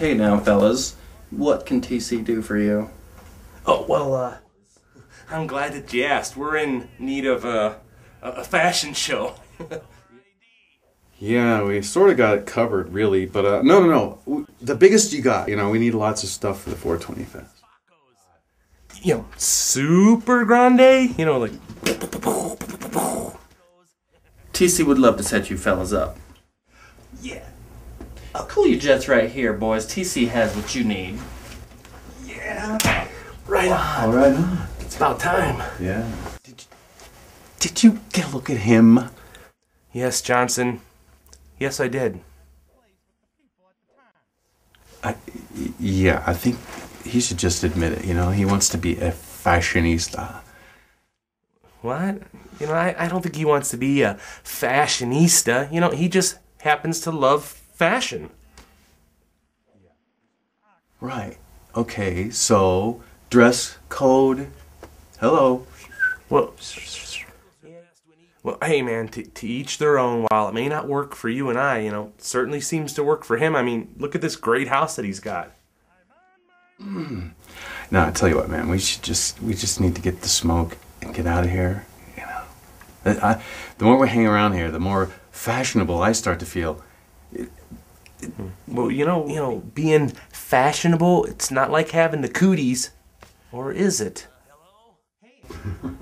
Hey now, fellas, what can TC do for you? Oh, well, I'm glad that you asked. We're in need of a fashion show. Yeah, we sort of got it covered, really, but no. The biggest you got, we need lots of stuff for the 420 Fest. Super grande, like... TC would love to set you fellas up. Yeah. I'll cool your jets right here, boys. TC has what you need. Yeah. Right on. All right on. It's about time. Yeah. Did you get a look at him? Yes, Johnson. Yes, I did. I think he should just admit it, you know? He wants to be a fashionista. What? You know, I don't think he wants to be a fashionista. You know, he just happens to love fashion. Right. Okay, so dress code. Hello. Well, hey, man, to each their own. While it may not work for you and I, you know, it certainly seems to work for him. I mean, look at this great house that he's got. No, I tell you what, man, we just need to get the smoke and get out of here, you know. The more we hang around here, the more fashionable I start to feel. Well, you know, being fashionable, it's not like having the cooties, or is it? Hello?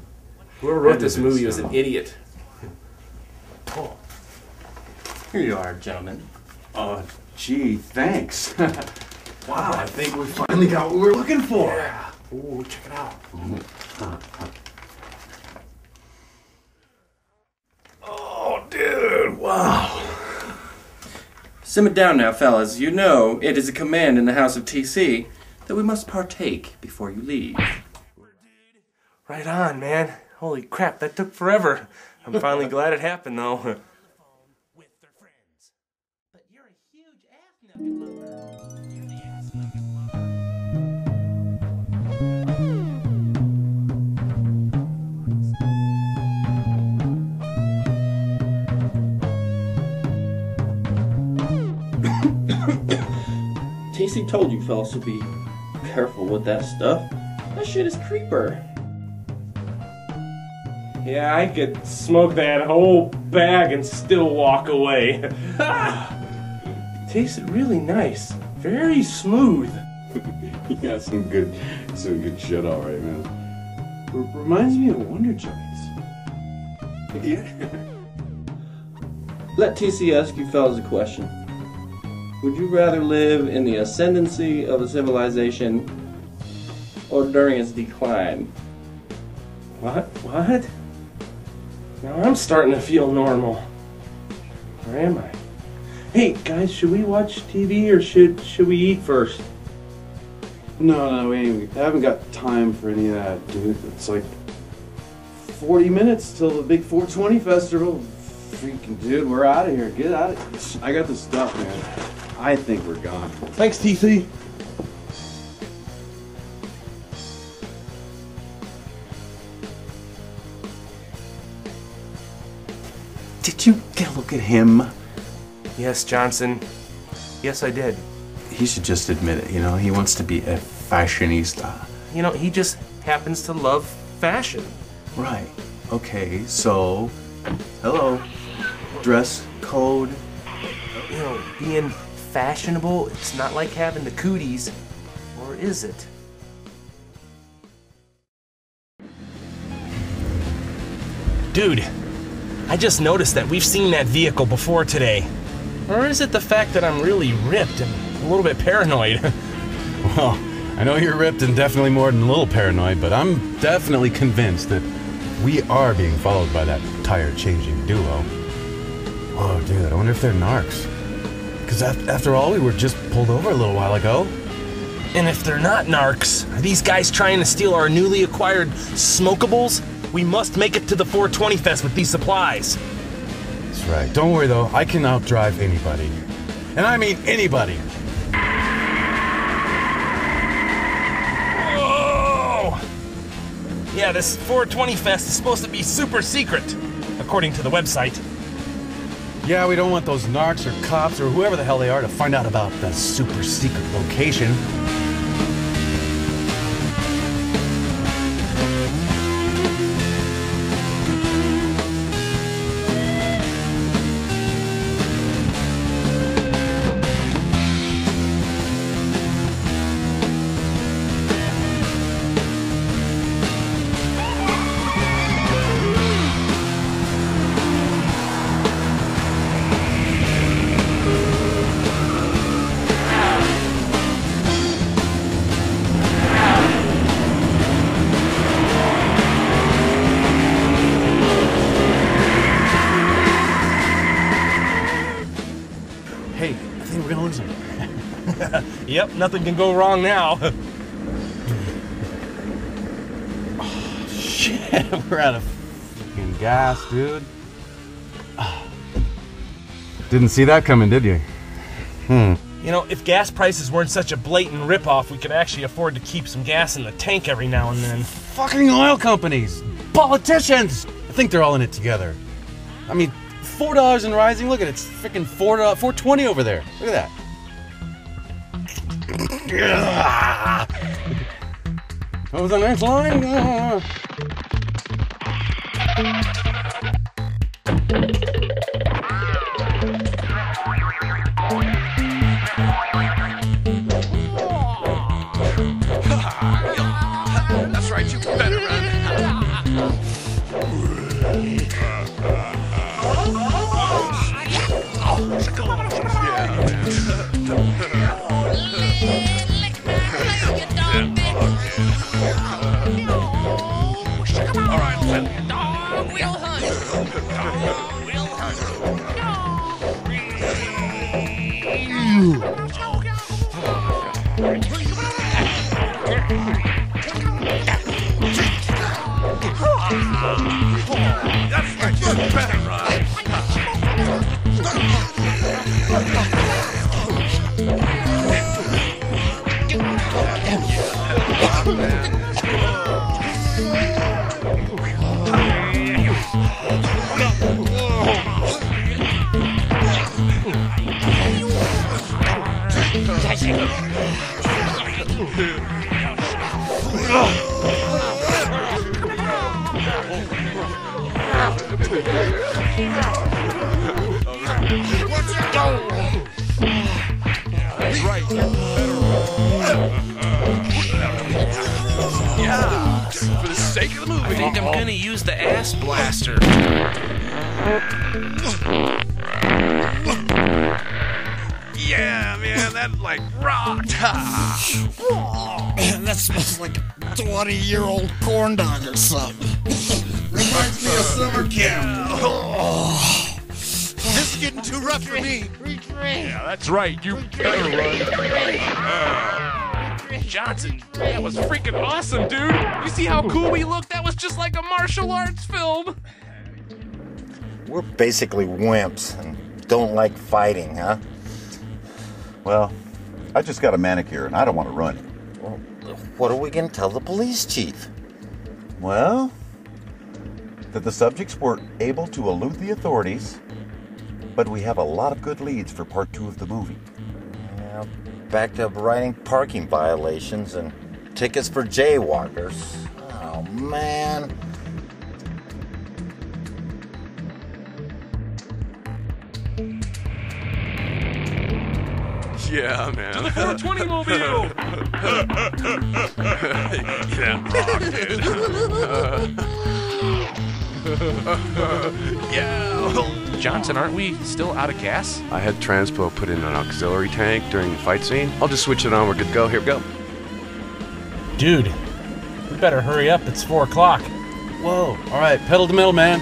Whoever wrote this movie was an idiot. Oh. Here you are, gentlemen. Oh, gee, thanks. Wow, I think we finally got what we were looking for. Yeah. Ooh, check it out. Oh, dude, wow. Simmer down now, fellas. You know it is a command in the house of TC that we must partake before you leave. Right on, man. Holy crap, that took forever. I'm finally glad it happened, though. TC told you fellas to be careful with that stuff. That shit is creeper. Yeah, I could smoke that whole bag and still walk away. Tasted really nice. Very smooth. You got some good shit, all right, man. Reminds me of Wonder Joints. Yeah. Let TC ask you fellas a question. Would you rather live in the ascendancy of a civilization or during its decline? What? Now I'm starting to feel normal. Where am I? Hey guys, should we watch TV or should we eat first? No, I haven't got time for any of that, dude. It's like 40 minutes till the big 420 festival. Freaking dude, we're out of here. Get out of here. I got the stuff, man. I think we're gone. Thanks, TC. Did you get a look at him? Yes, Johnson. Yes, I did. He should just admit it, you know? He wants to be a fashionista. You know, he just happens to love fashion. Right. Okay, so... Hello. Dress code. You know, being fashionable, it's not like having the cooties. Or is it? Dude. I just noticed that we've seen that vehicle before today. Or is it the fact that I'm really ripped and a little bit paranoid? Well, I know you're ripped and definitely more than a little paranoid, but I'm definitely convinced that we are being followed by that tire-changing duo. Oh, dude, I wonder if they're narcs. Because after all, we were just pulled over a little while ago. And if they're not narcs, are these guys trying to steal our newly acquired smokables? We must make it to the 420 Fest with these supplies. That's right. Don't worry, though. I can outdrive anybody. And I mean anybody. Whoa! Yeah, this 420 Fest is supposed to be super secret, according to the website. Yeah, we don't want those narcs or cops or whoever the hell they are to find out about the super secret location. Yep, nothing can go wrong now. We're out of fucking gas, dude. Didn't see that coming, did you? You know, if gas prices weren't such a blatant ripoff, we could actually afford to keep some gas in the tank every now and then. Fucking oil companies! Politicians! I think they're all in it together. I mean, $4 and rising, look at it, it's freaking $4.20 over there. Look at that. That was a nice line. That's right, you better run. Right, you better run. Johnson, that was freaking awesome, dude. You see how cool we look? That was just like a martial arts film. We're basically wimps and don't like fighting, huh? Well, I just got a manicure and I don't want to run it. Well, what are we going to tell the police chief? Well, that the subjects were able to elude the authorities, but we have a lot of good leads for part 2 of the movie. Yeah, backed up writing parking violations and tickets for jaywalkers. Oh, man. Yeah, man. To the 420 mobile! Yeah, yeah. Johnson, aren't we still out of gas? I had Transpo put in an auxiliary tank during the fight scene. I'll just switch it on. We're good to go. Here we go. Dude, we better hurry up. It's 4 o'clock. Whoa. All right, pedal to metal, man.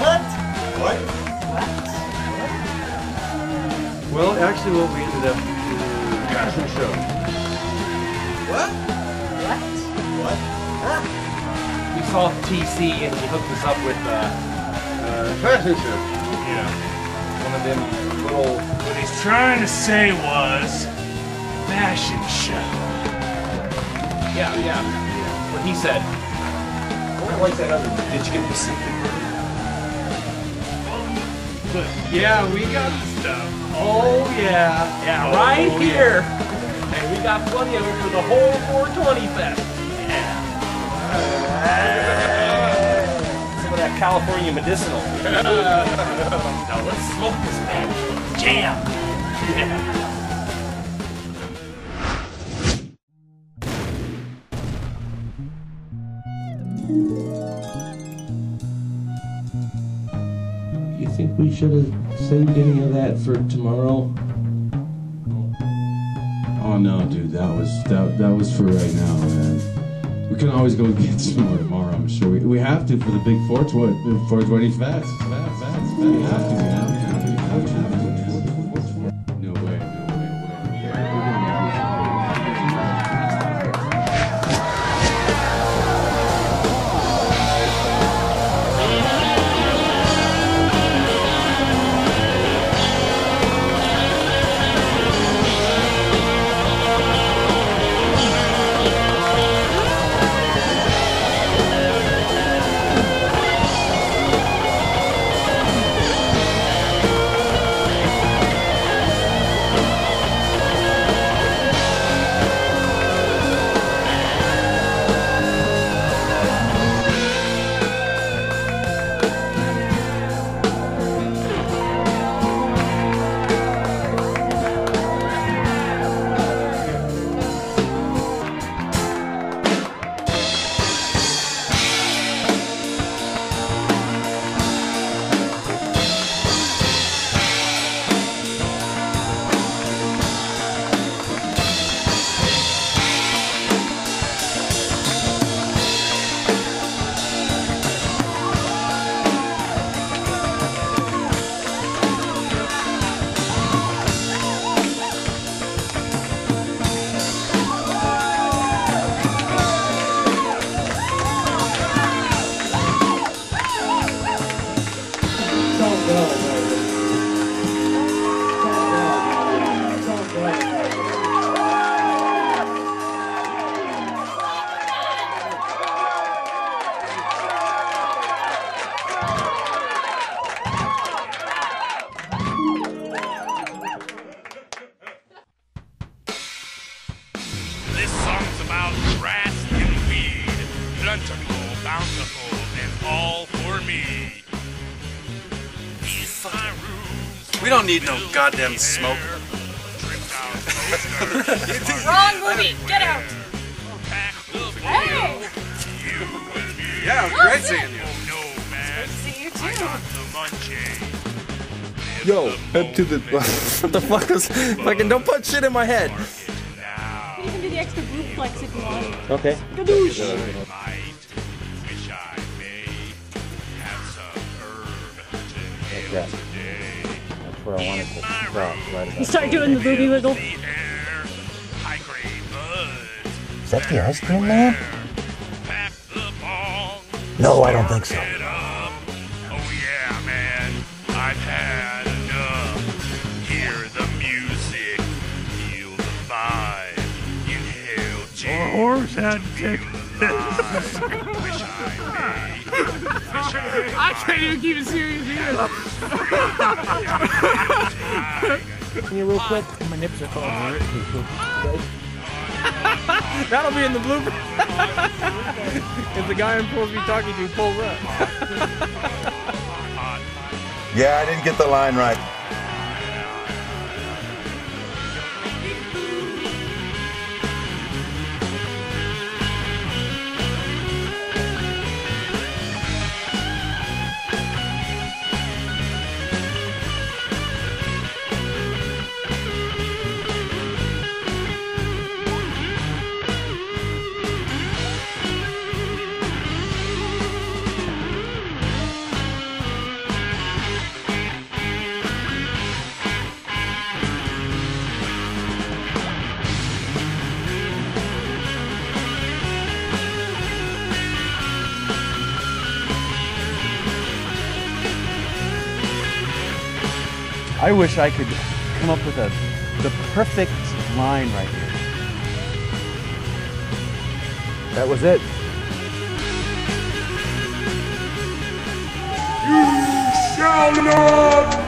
What? What? What? Well, actually what we ended up doing was a fashion show. What? What? What? What? We saw TC and he hooked us up with fashion show. Yeah. One of them little... What he's trying to say was... fashion show. Yeah, yeah. What he said. I like that other one. Did you get the secret? But yeah, we got stuff. Oh yeah. Yeah, right here. Yeah. And we got plenty of it for the whole 420 Fest. Yeah. Some of that California medicinal. Now let's smoke this bad jam. Yeah. We should have saved any of that for tomorrow. Oh no, dude, that was for right now, man. We can always go get some more tomorrow. I'm sure we have to for the big 420 Fest. We have to. Need no goddamn smoke. Wrong movie. Get out. Hey. Yeah, it was great seeing you. It's great to see you too. Yo, up to the what the fuck is fucking? Don't put shit in my head. You can do the extra blue flex if you want. Okay. Gadoosh. You start doing the booby wiggle. Is that the ice cream man? No, I don't think so. Oh yeah, man. I've had enough. Hear the music. Feel the vibe. Inhale, James. Horse had dick. I can't even keep it serious either. Can you real quick? My nips are falling. That'll be in the bloopers. If the guy I'm supposed to be talking to pulls up. Yeah, I didn't get the line right. I wish I could come up with the perfect line right here. That was it. You shall not!